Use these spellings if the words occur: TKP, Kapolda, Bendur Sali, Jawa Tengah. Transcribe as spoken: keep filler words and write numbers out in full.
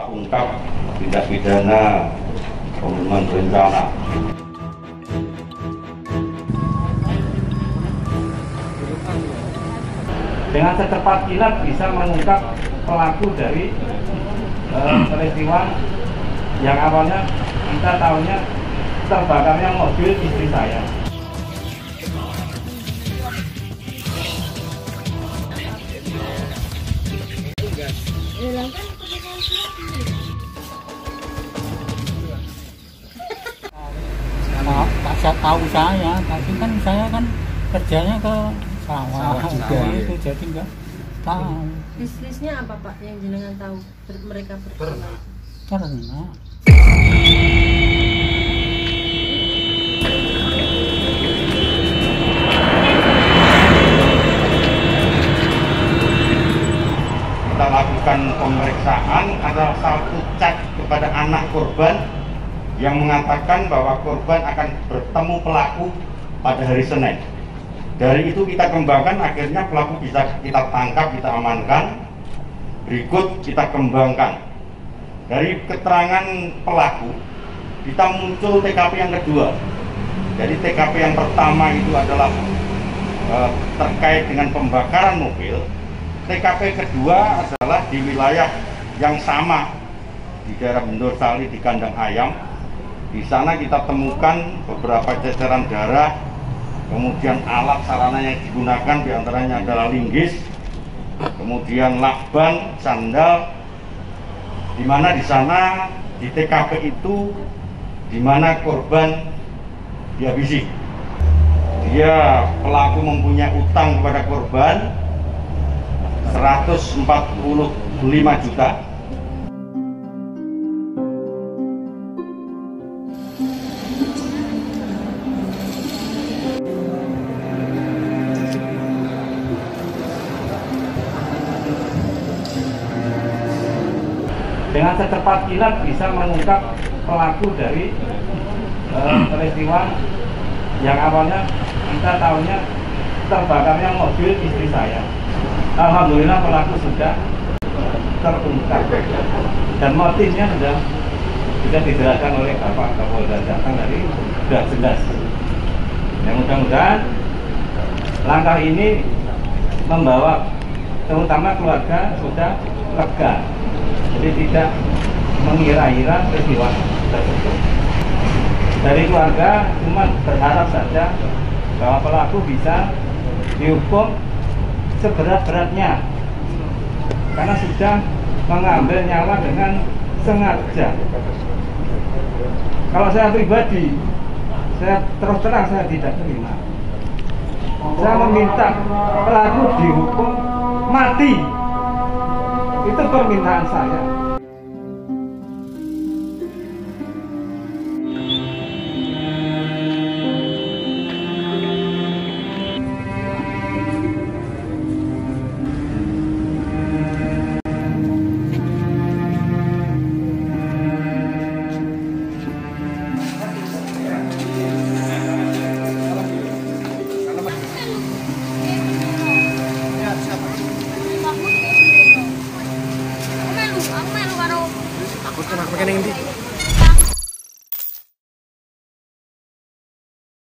kita ungkap tindak pidana pembunuhan berencana. Dengan secepat kilat bisa mengungkap pelaku dari uh, peristiwa yang awalnya kita tahunya terbakarnya mobil istri saya. Maaf, tak tahu saya, tapi kan saya kan kerjanya ke sawah, itu jadi nggak tahu. Bisnisnya apa Pak yang jenengan tahu? Mereka berternak. Ternak. Kita lakukan pemeriksaan, ada satu chat kepada anak korban yang mengatakan bahwa korban akan bertemu pelaku pada hari Senin. Dari itu kita kembangkan, akhirnya pelaku bisa kita tangkap, kita amankan. Berikut kita kembangkan. Dari keterangan pelaku, kita muncul T K P yang kedua. Jadi T K P yang pertama itu adalah eh, terkait dengan pembakaran mobil. T K P kedua adalah di wilayah yang sama, di daerah Bendur Sali, di kandang ayam. Di sana kita temukan beberapa ceceran darah, kemudian alat sarana yang digunakan diantaranya adalah linggis, kemudian lakban, sandal, di mana di sana di T K P itu di mana korban dihabisi. Dia pelaku mempunyai utang kepada korban seratus empat puluh lima juta. Dengan secepat kilat bisa mengungkap pelaku dari eh, peristiwa yang awalnya kita tahunya terbakarnya mobil istri saya. Alhamdulillah pelaku sudah terungkap dan motifnya sudah sudah dijelaskan oleh Bapak Kapolda Jateng tadi, sudah jelas. Dan mudah-mudahan langkah ini membawa terutama keluarga sudah lega, jadi tidak mengira-ira peristiwa tersebut. Dari keluarga cuma berharap saja bahwa pelaku bisa dihukum seberat-beratnya, karena sudah mengambil nyawa dengan sengaja. Kalau saya pribadi, saya terus terang saya tidak terima. Saya meminta pelaku dihukum mati. Itu permintaan saya. Aku cuma pakai yang di